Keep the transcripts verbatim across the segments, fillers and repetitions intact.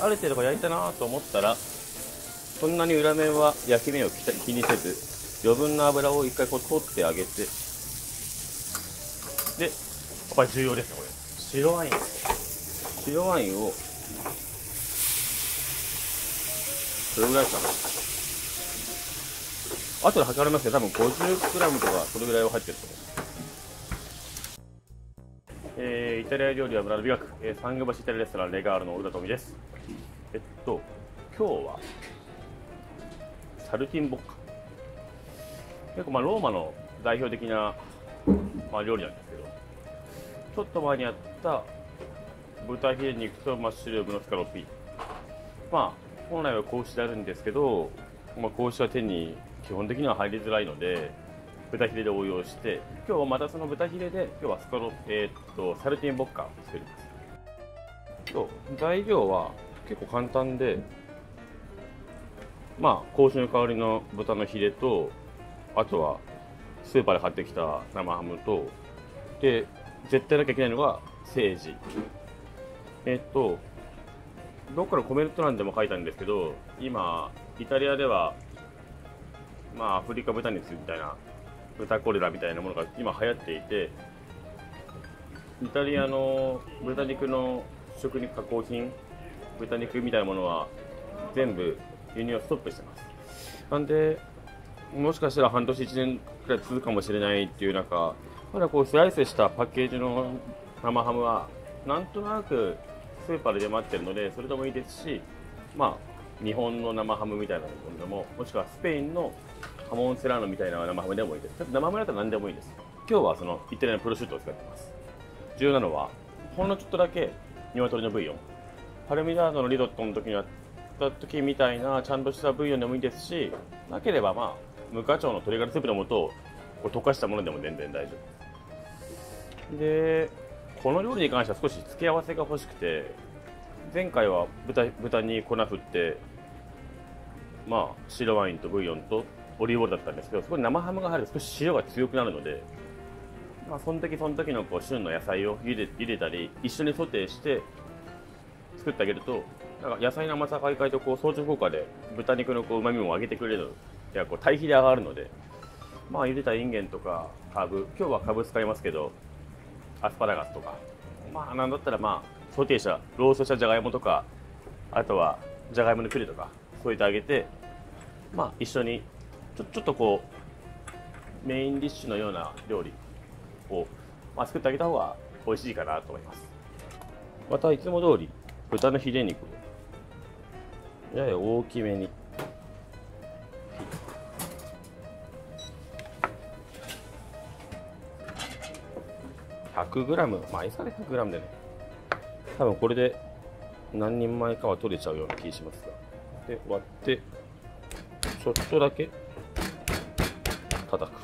ある程度焼いたなと思ったら、そんなに裏面は焼き目を気にせず、余分な油を一回こう取ってあげて、で、やっぱり重要ですね、これ。白ワイン。白ワインを、どれぐらいかな。後で測りますけど、多分 ごじゅうグラム とか、それぐらいは入ってると思う。えー、イタリア料理は村の美学、えー、三宮橋イタリアレストランレガールの小田富です。えっと今日はサルティンボッカ、結構まあローマの代表的な、まあ、料理なんですけど、ちょっと前にあった豚ヒレ肉とマッシュルームのスカロッピ、まあ本来は子牛であるんですけど、まあ、子牛は手に基本的には入りづらいので豚ヒレで応用して、今日はまたその豚ヒレで、今日はスカロ、えー、っとサルティンボッカを作ります。と材料は結構簡単で、まあ子牛の香りの豚のヒレと、あとはスーパーで買ってきた生ハムと、で絶対なきゃいけないのがセージ。えー、っとどっかのコメント欄でも書いたんですけど、今イタリアではまあアフリカ豚肉みたいな、豚コレラみたいなものが今流行っていて、イタリアの豚肉の食肉加工品、豚肉みたいなものは全部輸入をストップしてます。なんでもしかしたら半年いちねんくらい続くかもしれないっていう中、まだこうスライスしたパッケージの生ハムはなんとなくスーパーで出回ってるので、それでもいいですし、まあ日本の生ハムみたいなものでも、もしくはスペインのハモンセラーノみたいな生ハムでもいいです。だって生ハムだったら何でもいいです。今日はそのイタリアのプロシュートを使ってます。重要なのは、ほんのちょっとだけ鶏のブイヨン。パルミラーノのリゾットの時にやった時みたいなちゃんとしたブイヨンでもいいですし、なければまあ無花鳥の鶏ガラスープの素を溶かしたものでも全然大丈夫です。で、この料理に関しては少し付け合わせが欲しくて、前回は 豚, 豚に粉振って、まあ白ワインとブイヨンと、オリーブオイルだったんですけど、そこに生ハムが入ると少し塩が強くなるので、まあ、その時その時のこう旬の野菜を茹で、茹でたり一緒にソテーして作ってあげると、なんか野菜の甘さが意外とこう相乗効果で豚肉のこう旨みも上げてくれるので、こう対比で上がるので、まあ、茹でたインゲンとかカブ、今日はカブ使いますけど、アスパラガスとか、まあ、なんだったらまあソテーしたローストしたじゃがいもとか、あとはじゃがいものピュレとか添えてあげて、まあ、一緒にちょ, ちょっとこうメインディッシュのような料理を、まあ、作ってあげた方が美味しいかなと思います。またいつも通り豚のヒレ肉をやや大きめにひゃくグラム、まあいつかで ひゃくグラム でね、多分これで何人前かは取れちゃうような気しますが、で割ってちょっとだけ叩く。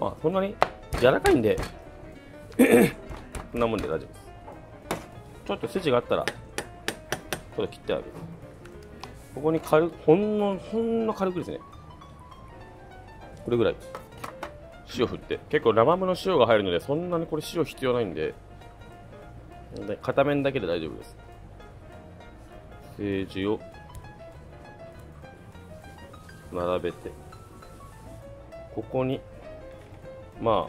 まあそんなに柔らかいんでこんなもんで大丈夫です。ちょっと筋があったらちょっと切ってあげる。ここに軽く、ほんのほんの軽くですね、これぐらい塩振って、結構生ハムの塩が入るので、そんなにこれ塩必要ないんで、片面だけで大丈夫です。セージを並べて、ここにまあ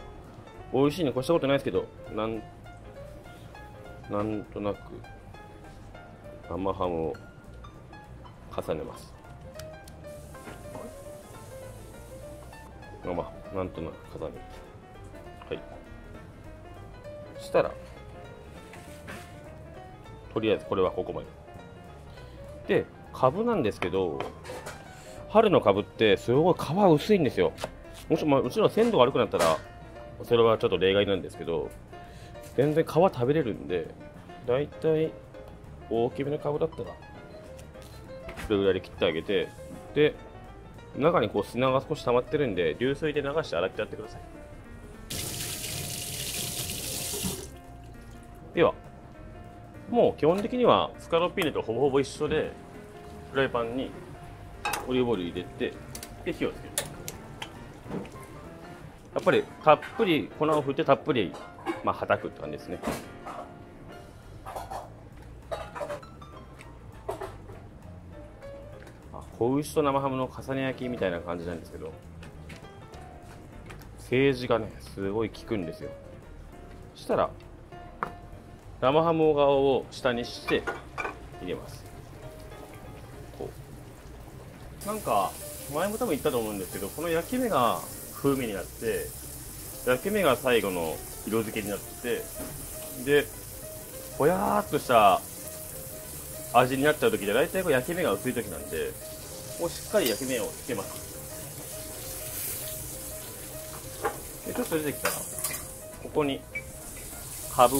美味しいに越したことないですけど、なんなんとなく生ハムを重ねます。まあなんとなく重ねる。はい、そしたらとりあえずこれはここまで。で、カブなんですけど、春のカブってすごい皮薄いんですよ。もちろん、まあ、もちろん鮮度が悪くなったらそれはちょっと例外なんですけど、全然皮食べれるんで、だいたい大きめのカブだったらこれぐらいで切ってあげて、で中にこう砂が少し溜まってるんで、流水で流して洗ってやってください。ではもう基本的にはスカロッピーネとほぼほぼ一緒で、フライパンにオリーブオイル入れて、で火をつける。やっぱりたっぷり粉を振ってたっぷりまあ、はたくって感じですね。子牛と生ハムの重ね焼きみたいな感じなんですけど、政治がねすごい効くんですよ。そしたら生ハム側を下にして入れます。こうなんか前も多分言ったと思うんですけど、この焼き目が風味になって、焼き目が最後の色付けになって、でほやーっとした味になっちゃう時で、大体こう焼き目が薄い時なんで、もうしっかり焼き目をつけます。でちょっと出てきたらここにかぶを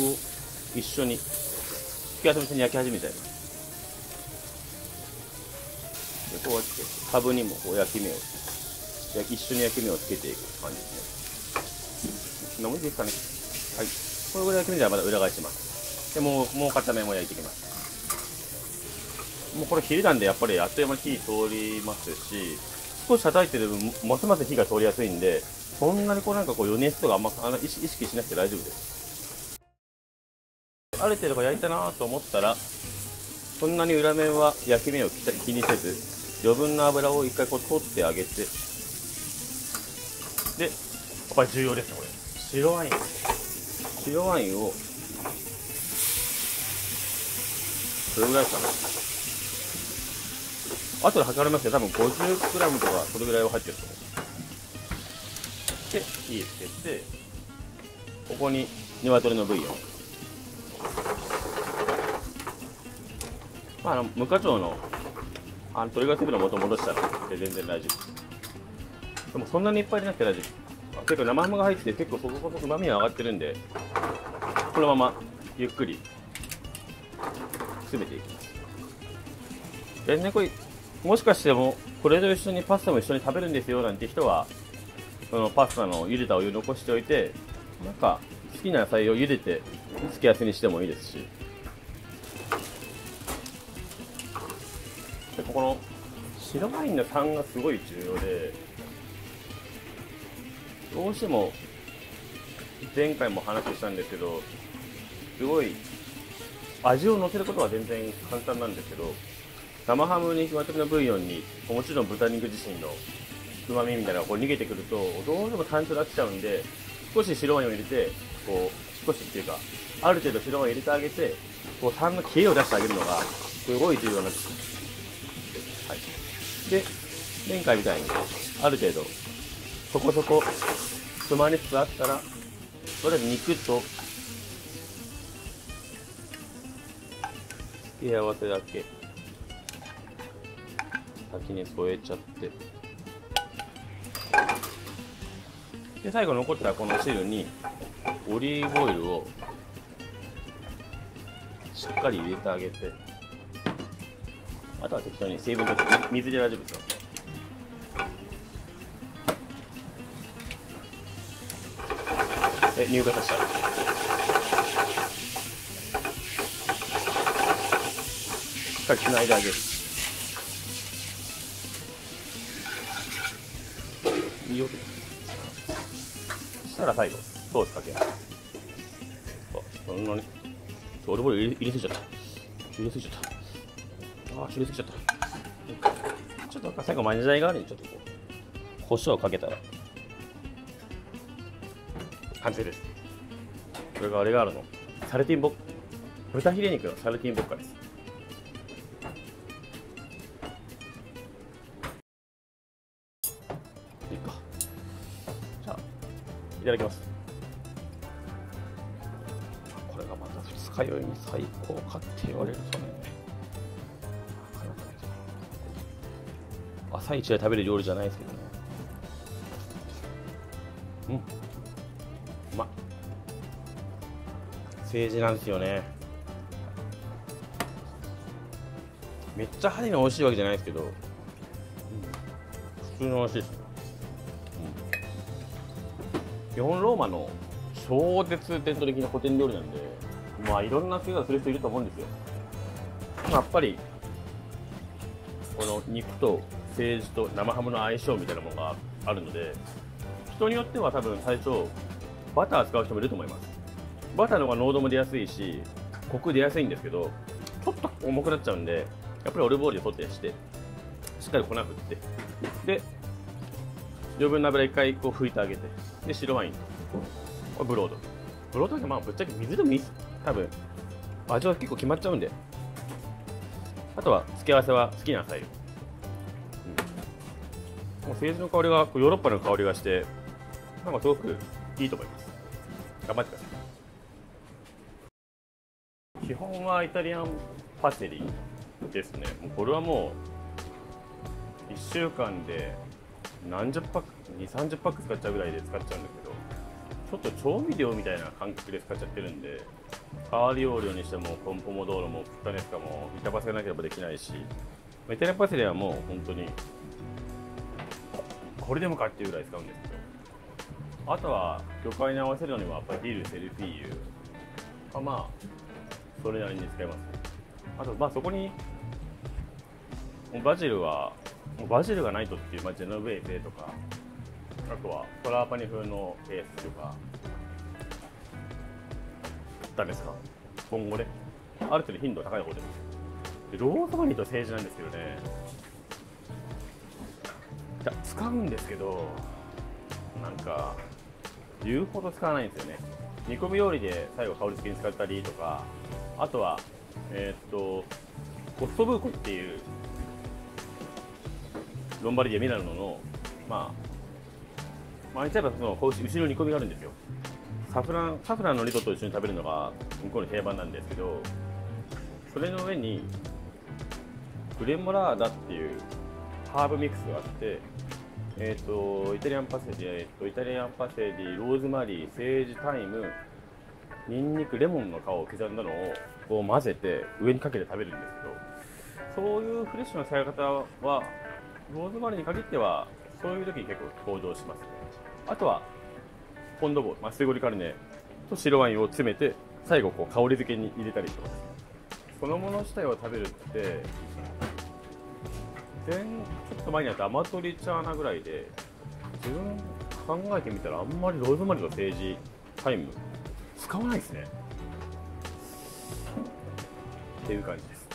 一緒に付け合わせとして焼き始めちゃいます。でこうやってかぶにもこう焼き目を焼き一緒に焼き目をつけていく感じですね。こんなもんですかね。はい、これぐらい焼き目ではまだ裏返します。でもうもう片面も焼いていきます。もうこれヒレなんでやっぱりあっという間に火通りますし、少し叩いてる分ますます火が通りやすいんで、そんなにこうなんかこう余熱とかあんま意識しなくて大丈夫です。ある程度焼いたなと思ったら、そんなに裏面は焼き目を気にせず、余分な油を一回こう取ってあげて、でやっぱり重要ですね、これ白ワイン。白ワインをどれぐらいかな、あとで測れますけど、多分 ごじゅうグラム とかそれぐらいは入ってると思う。で火をつけて、ここに鶏のブイヨン、まあ、あの無課長の鶏ガラスープの素を戻したら全然大丈夫でもそんなにいっぱい入れなくて大丈夫。結構生ハムが入って結構そこそこうまみが上がってるんで、このままゆっくり詰めていきます。全然これもしかしてもこれと一緒にパスタも一緒に食べるんですよなんて人は、そのパスタの茹でたお湯残しておいて、なんか好きな野菜を茹でて付け合わせにしてもいいですし、でここの白ワインの酸がすごい重要で、どうしても前回も話したんですけど、すごい味をのせることは全然簡単なんですけど、生ハムに鶏のブイヨンにもちろん豚肉自身のうまみみたいなのがこう逃げてくるとどうしても単調になっちゃうんで、少し白ワインを入れてこう少しっていうかある程度白ワイン入れてあげて、こう酸の消えを出してあげるのがすごい重要なんです、はい、で前回みたいにある程度そこそこつまりつつあったら、それで肉と付け合わせだけ先に添えちゃって、で最後残ったこの汁にオリーブオイルをしっかり入れてあげて、あとは適当に水分取って、水で大丈夫ですよ。で乳化させちゃう、しっかりつないであげる。そしたら最後ソースかけます。あ、そんなにオリーブオイル入れすぎちゃった入れすぎちゃったあー入れすぎちゃった。ちょっと最後マネジャー代わりにちょっとこう胡椒をかけたら完成です。これがあれがあるのサルティンボッカ、豚ヒレ肉のサルティンボッカです。いただきます。これがまた二日酔いに最高かって言われるとね、朝一で食べる料理じゃないですけどね、うん、うまっ。政治なんですよね。めっちゃ針の美味しいわけじゃないですけど、うん、普通の美味しいです。基本ローマの超絶伝統的な古典料理なんで、まあいろんな世代する人いると思うんですよ。やっぱりこの肉と政治と生ハムの相性みたいなものがあるので、人によっては多分最初バター使う人もいると思います。バターの方が濃度も出やすいしコク出やすいんですけど、ちょっと重くなっちゃうんで、やっぱりオリーブオイルでソテーしてしっかり粉振って、で余分な油いっかいこう拭いてあげて、で白ワインとこれブロードブロードってまあぶっちゃけ水でもいいです。多分味は結構決まっちゃうんで、あとは付け合わせは好きな野菜を、うん、もう政治の香りがこうヨーロッパの香りがして、なんかすごくいいと思います。頑張ってください。基本はイタリアンパセリですね。もうこれはもういっしゅうかんで何十パック、にじゅう、さんじゅうパック使っちゃうぐらいで使っちゃうんだけど、ちょっと調味料みたいな感覚で使っちゃってるんで、カーリオーリオにしてもコンポモドーロもプッタネスカも板パセがなければできないし、イタリアンパセリはもう本当にこれでもかっていうぐらい使うんですけど、あとは魚介に合わせるのにはパティール、セルフィーユはまあそれなりに使います。あとまあそこにバジルはもうバジルがないとっていう、まあ、ジェノベーゼとか、あとはトラーパニ風のペースとか誰ですか今後ね、ある程度頻度が高い方です。でローズマリーと政治なんですけどね、いや使うんですけどなんか言うほど使わないんですよね。煮込み料理で最後香り付けに使ったりとか、あとはえー、っとコストブーコっていうロンバルディアミラノの、まあ、まあ、言っちゃえばその後ろに煮込みがあるんですよ。サフラン、サフランのリゾットと一緒に食べるのが向こうの定番なんですけど、それの上にクレモラーダっていうハーブミックスがあって、えー、とイタリアンパセリ、えー、とイタリアンパセリ、ローズマリー、セージ、タイム、ニンニク、レモンの皮を刻んだのをこう混ぜて上にかけて食べるんですけど、そういうフレッシュな使い方はローズマリーに限ってはそういう時に結構登場します、ね。あとはフォンドボー、マステゴリカルネと白ワインを詰めて最後こう香り付けに入れたりとか、そのもの自体を食べるって、ちょっと前にあったアマトリチャーナぐらいで、自分考えてみたらあんまりローズマリーとセージ、タイム使わないですねっていう感じです。